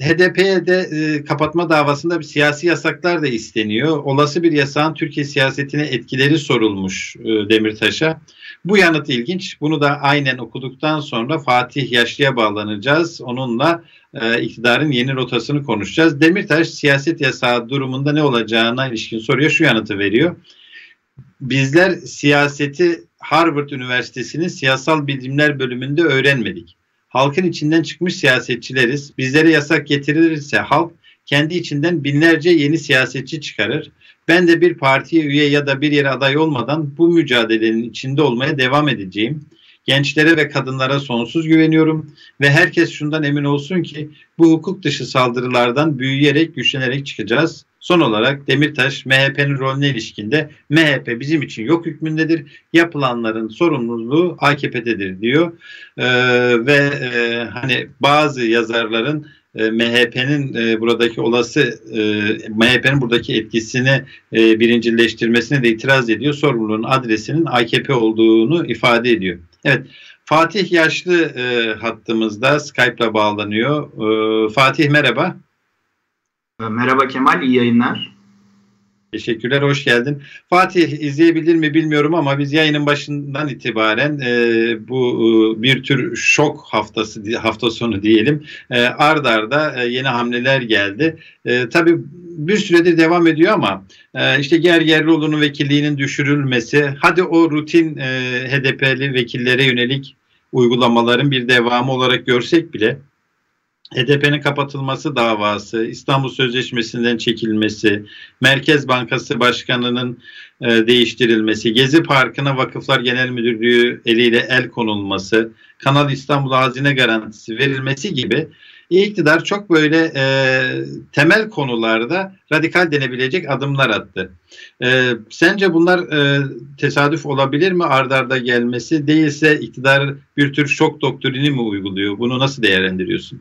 H D P'ye de e, kapatma davasında bir siyasi yasaklar da isteniyor. Olası bir yasağın Türkiye siyasetine etkileri sorulmuş e, Demirtaş'a. Bu yanıt ilginç. Bunu da aynen okuduktan sonra Fatih Yaşlı'ya bağlanacağız. Onunla e, iktidarın yeni rotasını konuşacağız. Demirtaş siyaset yasağı durumunda ne olacağına ilişkin soruya şu yanıtı veriyor. Bizler siyaseti Harvard Üniversitesi'nin siyasal bilimler bölümünde öğrenmedik. Halkın içinden çıkmış siyasetçileriz. Bizlere yasak getirilirse halk kendi içinden binlerce yeni siyasetçi çıkarır. Ben de bir partiye üye ya da bir yere aday olmadan bu mücadelenin içinde olmaya devam edeceğim. Gençlere ve kadınlara sonsuz güveniyorum ve herkes şundan emin olsun ki bu hukuk dışı saldırılardan büyüyerek, güçlenerek çıkacağız. Son olarak Demirtaş, M H P'nin rolüne ilişkinde M H P bizim için yok hükmündedir. Yapılanların sorumluluğu A K P'dedir diyor. Ee, ve e, hani bazı yazarların M H P'nin buradaki olası M H P'nin buradaki etkisini birincileştirmesine de itiraz ediyor. Sorumluluğun adresinin A K P olduğunu ifade ediyor. Evet, Fatih Yaşlı hattımızda Skype'la bağlanıyor. Fatih merhaba. Merhaba Kemal, iyi yayınlar. Teşekkürler, hoş geldin. Fatih izleyebilir mi bilmiyorum ama biz yayının başından itibaren e, bu e, bir tür şok haftası, hafta sonu diyelim, e, arda arda e, yeni hamleler geldi. E, tabii bir süredir devam ediyor ama e, işte Gergerlioğlu'nun vekilliğinin düşürülmesi, hadi o rutin e, H D P'li vekillere yönelik uygulamaların bir devamı olarak görsek bile H D P'nin kapatılması davası, İstanbul Sözleşmesi'nden çekilmesi, Merkez Bankası Başkanı'nın e, değiştirilmesi, Gezi Parkı'na Vakıflar Genel Müdürlüğü eliyle el konulması, Kanal İstanbul'a hazine garantisi verilmesi gibi iktidar çok böyle e, temel konularda radikal denebilecek adımlar attı. E, sence bunlar e, tesadüf olabilir mi ard arda gelmesi? Değilse iktidar bir tür şok doktrini mi uyguluyor? Bunu nasıl değerlendiriyorsun?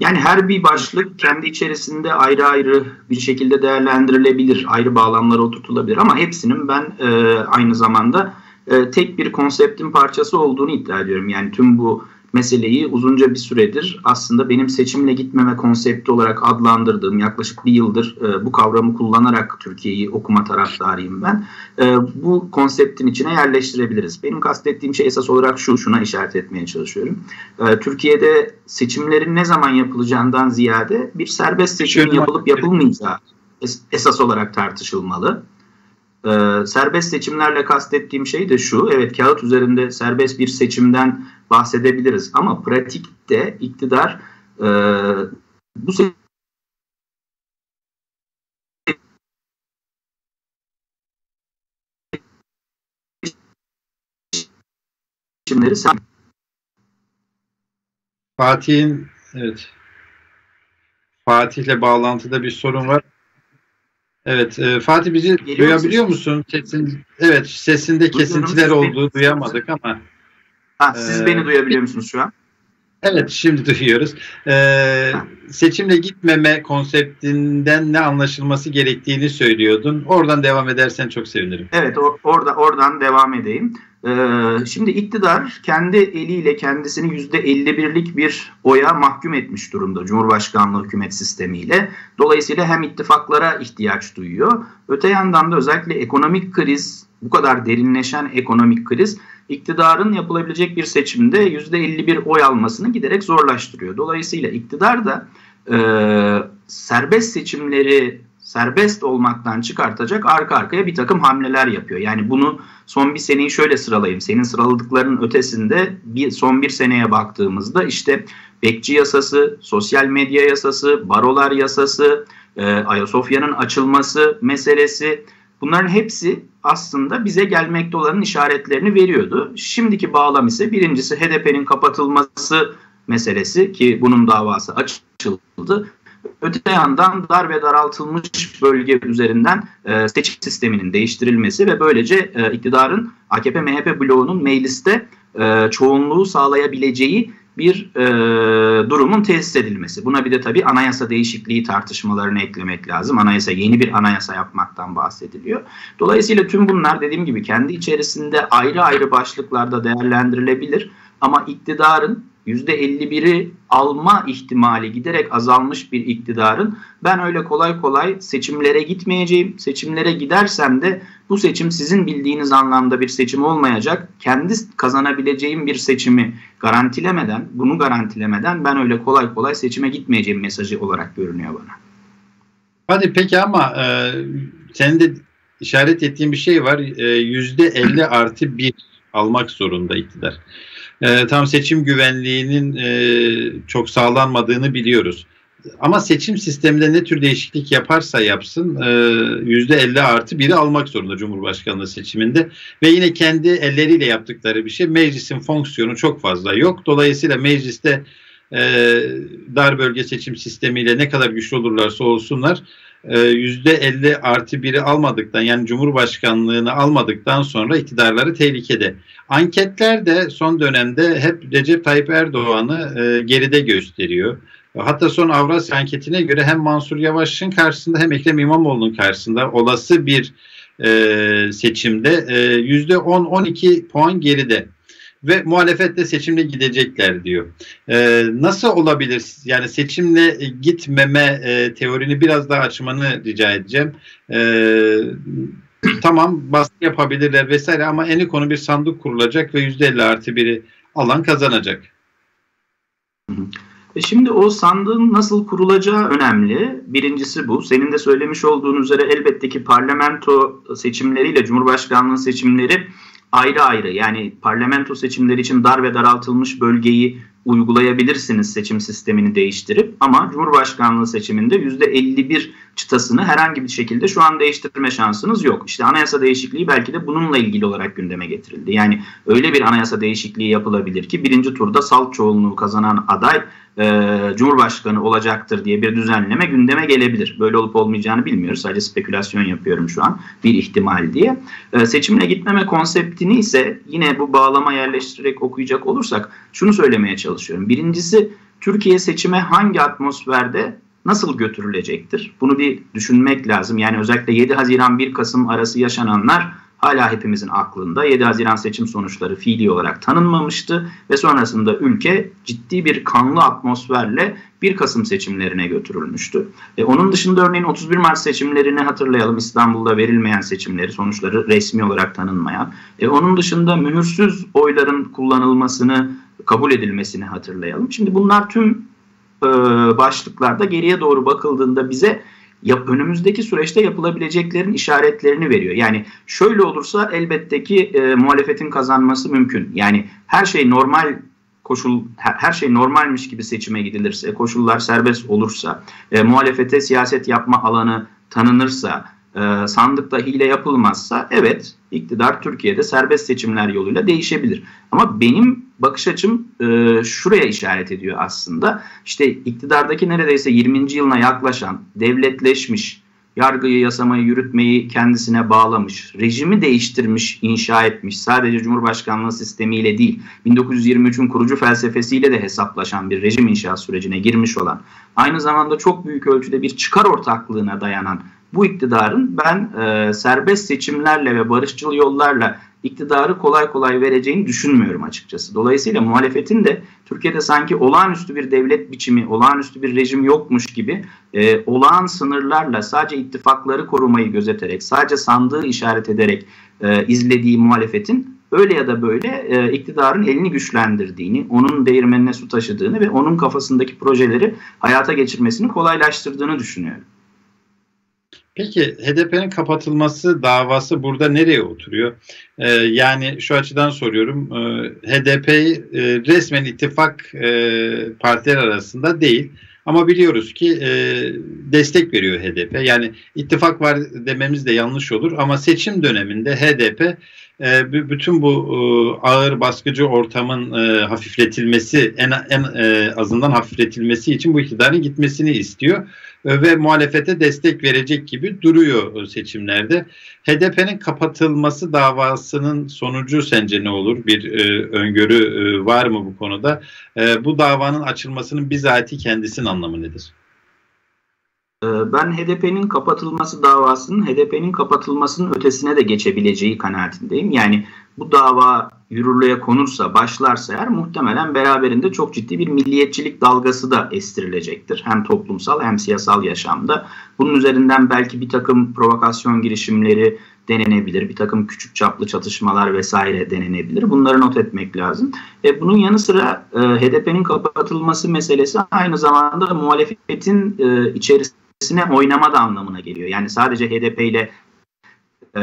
Yani her bir başlık kendi içerisinde ayrı ayrı bir şekilde değerlendirilebilir, ayrı bağlamlara oturtulabilir ama hepsinin ben aynı zamanda tek bir konseptin parçası olduğunu iddia ediyorum. Yani tüm bu meseleyi uzunca bir süredir aslında benim seçimle gitmeme konsepti olarak adlandırdığım, yaklaşık bir yıldır bu kavramı kullanarak Türkiye'yi okuma taraftarıyım ben. Bu konseptin içine yerleştirebiliriz. Benim kastettiğim şey esas olarak şu, şuna işaret etmeye çalışıyorum. Türkiye'de seçimlerin ne zaman yapılacağından ziyade bir serbest seçimin yapılıp yapılmayacağı esas olarak tartışılmalı. Ee, serbest seçimlerle kastettiğim şey de şu, evet kağıt üzerinde serbest bir seçimden bahsedebiliriz ama pratikte iktidar e, bu seçim seçimleri Fatih'in evet Fatih'le bağlantıda bir sorun var. Evet, e, Fatih bizi geliyor duyabiliyor ses. musun? Sesin, evet, sesinde kesintiler olduğu duyamadık ama. Ha, siz e, beni duyabiliyor musunuz şu an? Evet, şimdi duyuyoruz. E, seçimle gitmeme konseptinden ne anlaşılması gerektiğini söylüyordun. Oradan devam edersen çok sevinirim. Evet, or orada oradan devam edeyim. Ee, şimdi iktidar kendi eliyle kendisini yüzde elli birlik bir oya mahkum etmiş durumda Cumhurbaşkanlığı hükümet sistemiyle. Dolayısıyla hem ittifaklara ihtiyaç duyuyor. Öte yandan da özellikle ekonomik kriz, bu kadar derinleşen ekonomik kriz iktidarın yapılabilecek bir seçimde yüzde elli bir oy almasını giderek zorlaştırıyor. Dolayısıyla iktidar da e, serbest seçimleri serbest olmaktan çıkartacak arka arkaya bir takım hamleler yapıyor. Yani bunu son bir seneyi şöyle sıralayayım. Senin sıraladıklarının ötesinde bir, son bir seneye baktığımızda işte bekçi yasası, sosyal medya yasası, barolar yasası, e, Ayasofya'nın açılması meselesi, bunların hepsi aslında bize gelmekte olanın işaretlerini veriyordu. Şimdiki bağlam ise birincisi H D P'nin kapatılması meselesi ki bunun davası açıldı. Öte yandan dar ve daraltılmış bölge üzerinden e, seçim sisteminin değiştirilmesi ve böylece e, iktidarın A K P M H P bloğunun mecliste e, çoğunluğu sağlayabileceği bir e, durumun tesis edilmesi. Buna bir de tabii anayasa değişikliği tartışmalarını eklemek lazım. Anayasa, yeni bir anayasa yapmaktan bahsediliyor. Dolayısıyla tüm bunlar dediğim gibi kendi içerisinde ayrı ayrı başlıklarda değerlendirilebilir ama iktidarın yüzde elli biri alma ihtimali giderek azalmış bir iktidarın ben öyle kolay kolay seçimlere gitmeyeceğim, seçimlere gidersem de bu seçim sizin bildiğiniz anlamda bir seçim olmayacak, kendi kazanabileceğim bir seçimi garantilemeden, bunu garantilemeden ben öyle kolay kolay seçime gitmeyeceğim mesajı olarak görünüyor bana. Hadi peki ama e, senin de işaret ettiğin bir şey var, e, yüzde elli artı bir almak zorunda iktidar. E, tam seçim güvenliğinin e, çok sağlanmadığını biliyoruz. Ama seçim sisteminde ne tür değişiklik yaparsa yapsın e, yüzde elli artı biri almak zorunda Cumhurbaşkanlığı seçiminde. Ve yine kendi elleriyle yaptıkları bir şey. Meclisin fonksiyonu çok fazla yok. Dolayısıyla mecliste e, dar bölge seçim sistemiyle ne kadar güçlü olurlarsa olsunlar e, yüzde elli artı biri almadıktan, yani Cumhurbaşkanlığını almadıktan sonra iktidarları tehlikede. Anketler de son dönemde hep Recep Tayyip Erdoğan'ı e, geride gösteriyor. Hatta son Avrasya anketine göre hem Mansur Yavaş'ın karşısında hem Ekrem İmamoğlu'nun karşısında olası bir e, seçimde e, yüzde on on iki puan geride. Ve muhalefetle seçimle gidecekler diyor. Ee, nasıl olabilir? Yani seçimle gitmeme e, teorini biraz daha açmanı rica edeceğim. Ee, tamam, baskı yapabilirler vesaire ama en konu bir sandık kurulacak ve yüzde elli artı biri alan kazanacak. Şimdi o sandığın nasıl kurulacağı önemli. Birincisi bu. Senin de söylemiş olduğun üzere elbette ki parlamento seçimleriyle Cumhurbaşkanlığı seçimleri ayrı ayrı, yani parlamento seçimleri için dar ve daraltılmış bölgeyi uygulayabilirsiniz seçim sistemini değiştirip, ama Cumhurbaşkanlığı seçiminde yüzde elli bir çıtasını herhangi bir şekilde şu an değiştirme şansınız yok. İşte anayasa değişikliği belki de bununla ilgili olarak gündeme getirildi. Yani öyle bir anayasa değişikliği yapılabilir ki birinci turda salt çoğunluğu kazanan aday e, Cumhurbaşkanı olacaktır diye bir düzenleme gündeme gelebilir. Böyle olup olmayacağını bilmiyoruz. Sadece spekülasyon yapıyorum şu an, bir ihtimal diye. E, seçimle gitmeme konseptini ise yine bu bağlama yerleştirerek okuyacak olursak şunu söylemeye çalışıyorum. Birincisi, Türkiye seçime hangi atmosferde nasıl götürülecektir? Bunu bir düşünmek lazım. Yani özellikle yedi Haziran bir Kasım arası yaşananlar hala hepimizin aklında. yedi Haziran seçim sonuçları fiili olarak tanınmamıştı ve sonrasında ülke ciddi bir kanlı atmosferle bir Kasım seçimlerine götürülmüştü. E, onun dışında örneğin otuz bir Mart seçimlerini hatırlayalım. İstanbul'da verilmeyen seçimleri, sonuçları resmi olarak tanınmayan. E, onun dışında mühürsüz oyların kullanılmasını, kabul edilmesini hatırlayalım. Şimdi bunlar tüm e, başlıklarda geriye doğru bakıldığında bize yap, önümüzdeki süreçte yapılabileceklerin işaretlerini veriyor. Yani şöyle olursa elbette ki e, muhalefetin kazanması mümkün. Yani her şey normal koşul, her, her şey normalmiş gibi seçime gidilirse, koşullar serbest olursa, e, muhalefete siyaset yapma alanı tanınırsa, e, sandıkta hile yapılmazsa, evet, iktidar Türkiye'de serbest seçimler yoluyla değişebilir. Ama benim bakış açım e, şuraya işaret ediyor aslında. İşte iktidardaki neredeyse yirminci yılına yaklaşan, devletleşmiş, yargıyı, yasamayı, yürütmeyi kendisine bağlamış, rejimi değiştirmiş, inşa etmiş, sadece Cumhurbaşkanlığı sistemiyle değil, bin dokuz yüz yirmi üçün kurucu felsefesiyle de hesaplaşan bir rejim inşa sürecine girmiş olan, aynı zamanda çok büyük ölçüde bir çıkar ortaklığına dayanan bu iktidarın ben e, serbest seçimlerle ve barışçıl yollarla iktidarı kolay kolay vereceğini düşünmüyorum açıkçası. Dolayısıyla muhalefetin de Türkiye'de sanki olağanüstü bir devlet biçimi, olağanüstü bir rejim yokmuş gibi e, olağan sınırlarla, sadece ittifakları korumayı gözeterek, sadece sandığı işaret ederek e, izlediği muhalefetin öyle ya da böyle e, iktidarın elini güçlendirdiğini, onun değirmenine su taşıdığını ve onun kafasındaki projeleri hayata geçirmesini kolaylaştırdığını düşünüyorum. Peki H D P'nin kapatılması davası burada nereye oturuyor? Ee, yani şu açıdan soruyorum, e, H D P'yi e, resmen ittifak e, partiler arasında değil ama biliyoruz ki e, destek veriyor H D P. Yani ittifak var dememiz de yanlış olur ama seçim döneminde H D P e, bütün bu e, ağır baskıcı ortamın e, hafifletilmesi, en, en e, azından hafifletilmesi için bu iktidarın gitmesini istiyor ve muhalefete destek verecek gibi duruyor seçimlerde. H D P'nin kapatılması davasının sonucu sence ne olur? Bir e, öngörü e, var mı bu konuda? E, bu davanın açılmasının bizatihi kendisinin anlamı nedir? Ben H D P'nin kapatılması davasının H D P'nin kapatılmasının ötesine de geçebileceği kanaatindeyim. Yani bu dava yürürlüğe konursa, başlarsa eğer, muhtemelen beraberinde çok ciddi bir milliyetçilik dalgası da estirilecektir. Hem toplumsal hem siyasal yaşamda. Bunun üzerinden belki bir takım provokasyon girişimleri denenebilir. Bir takım küçük çaplı çatışmalar vesaire denenebilir. Bunları not etmek lazım. E, bunun yanı sıra e, H D P'nin kapatılması meselesi aynı zamanda muhalefetin e, içerisine oynama da anlamına geliyor. Yani sadece H D P ile e,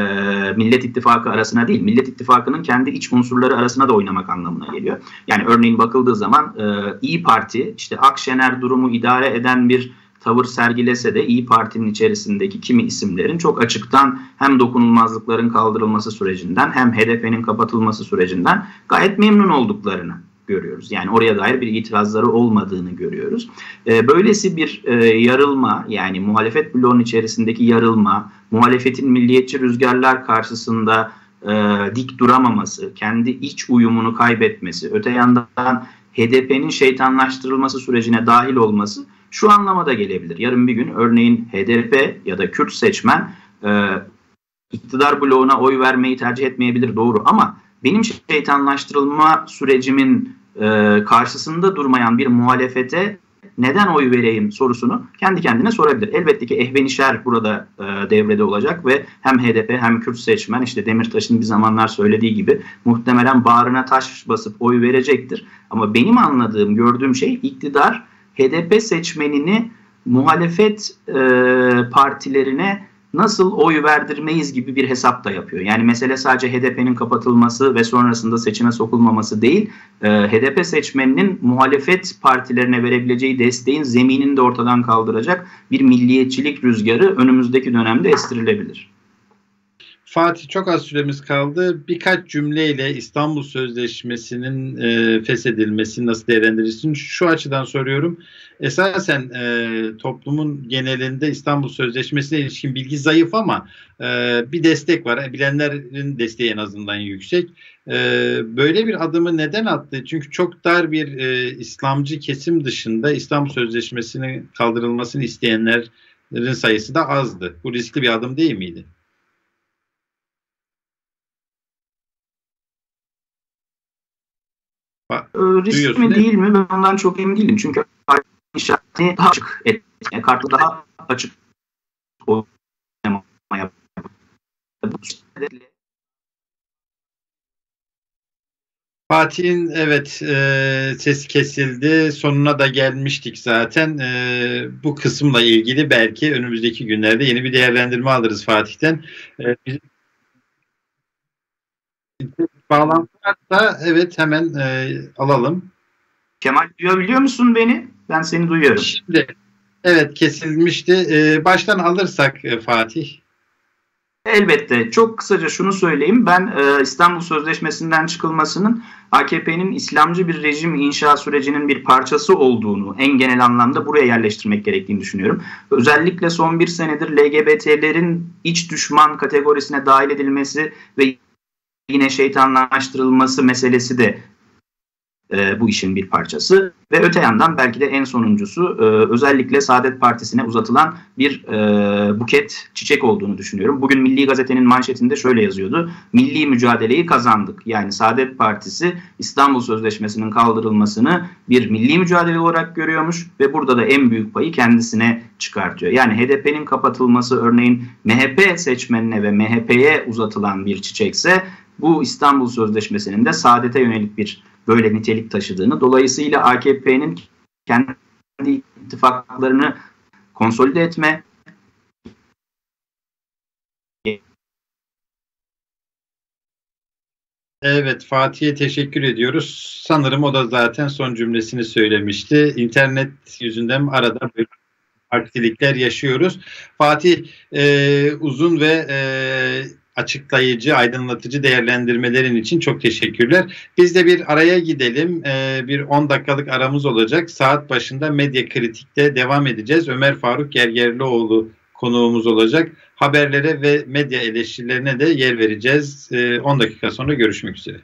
Millet İttifakı arasına değil, Millet İttifakı'nın kendi iç unsurları arasına da oynamak anlamına geliyor. Yani örneğin bakıldığı zaman e, İYİ Parti, işte Akşener durumu idare eden bir tavır sergilese de İYİ Parti'nin içerisindeki kimi isimlerin çok açıktan hem dokunulmazlıkların kaldırılması sürecinden hem H D P'nin kapatılması sürecinden gayet memnun olduklarını görüyoruz. Yani oraya dair bir itirazları olmadığını görüyoruz. Ee, böylesi bir e, yarılma, yani muhalefet bloğunun içerisindeki yarılma, muhalefetin milliyetçi rüzgarlar karşısında e, dik duramaması, kendi iç uyumunu kaybetmesi, öte yandan H D P'nin şeytanlaştırılması sürecine dahil olması şu anlama da gelebilir. Yarın bir gün örneğin H D P ya da Kürt seçmen e, iktidar bloğuna oy vermeyi tercih etmeyebilir, doğru, ama benim şeytanlaştırılma sürecimin e, karşısında durmayan bir muhalefete neden oy vereyim sorusunu kendi kendine sorabilir. Elbette ki ehvenişer burada e, devrede olacak ve hem H D P hem Kürt seçmen, işte Demirtaş'ın bir zamanlar söylediği gibi, muhtemelen bağrına taş basıp oy verecektir. Ama benim anladığım, gördüğüm şey, iktidar H D P seçmenini muhalefet e, partilerine nasıl oy verdirmeyiz gibi bir hesap da yapıyor. Yani mesele sadece H D P'nin kapatılması ve sonrasında seçime sokulmaması değil, H D P seçmeninin muhalefet partilerine verebileceği desteğin zeminini de ortadan kaldıracak bir milliyetçilik rüzgarı önümüzdeki dönemde estirilebilir. Fatih, çok az süremiz kaldı. Birkaç cümleyle İstanbul Sözleşmesi'nin e, feshedilmesini nasıl değerlendirirsin? Şu açıdan soruyorum. Esasen e, toplumun genelinde İstanbul Sözleşmesi'ne ilişkin bilgi zayıf ama e, bir destek var. Bilenlerin desteği en azından yüksek. E, böyle bir adımı neden attı? Çünkü çok dar bir e, İslamcı kesim dışında İstanbul Sözleşmesi'nin kaldırılmasını isteyenlerin sayısı da azdı. Bu riskli bir adım değil miydi? Risk mi değil mi? Ben ondan çok emin değilim. Çünkü kartlı işareti daha açık et. Yani kartlı daha açık o yapmaya Fatih'in evet e, sesi kesildi. Sonuna da gelmiştik zaten. E, bu kısımla ilgili belki önümüzdeki günlerde yeni bir değerlendirme alırız Fatih'ten. E, bizim... Bağlantılarda evet hemen e, alalım. Kemal, duyabiliyor musun beni? Ben seni duyuyorum. Şimdi, evet kesilmişti. E, baştan alırsak e, Fatih. Elbette. Çok kısaca şunu söyleyeyim. Ben e, İstanbul Sözleşmesi'nden çıkılmasının A K P'nin İslamcı bir rejim inşa sürecinin bir parçası olduğunu, en genel anlamda buraya yerleştirmek gerektiğini düşünüyorum. Özellikle son bir senedir L G B T'lerin iç düşman kategorisine dahil edilmesi ve yine şeytanlaştırılması meselesi de e, bu işin bir parçası ve öte yandan belki de en sonuncusu e, özellikle Saadet Partisi'ne uzatılan bir e, buket çiçek olduğunu düşünüyorum. Bugün Milli Gazete'nin manşetinde şöyle yazıyordu: milli mücadeleyi kazandık. Yani Saadet Partisi İstanbul Sözleşmesi'nin kaldırılmasını bir milli mücadele olarak görüyormuş ve burada da en büyük payı kendisine çıkartıyor. Yani H D P'nin kapatılması örneğin M H P seçmenine ve M H P'ye uzatılan bir çiçekse, bu İstanbul Sözleşmesi'nin de Saadet'e yönelik bir böyle nitelik taşıdığını, dolayısıyla A K P'nin kendi ittifaklarını konsolide etme, evet Fatih'e teşekkür ediyoruz. Sanırım o da zaten son cümlesini söylemişti. İnternet yüzünden arada böyle aksilikler yaşıyoruz. Fatih e, uzun ve e, açıklayıcı, aydınlatıcı değerlendirmelerin için çok teşekkürler. Biz de bir araya gidelim. Ee, bir on dakikalık aramız olacak. Saat başında Medya Kritik'te devam edeceğiz. Ömer Faruk Gergerlioğlu konuğumuz olacak. Haberlere ve medya eleştirilerine de yer vereceğiz. Ee, on dakika sonra görüşmek üzere.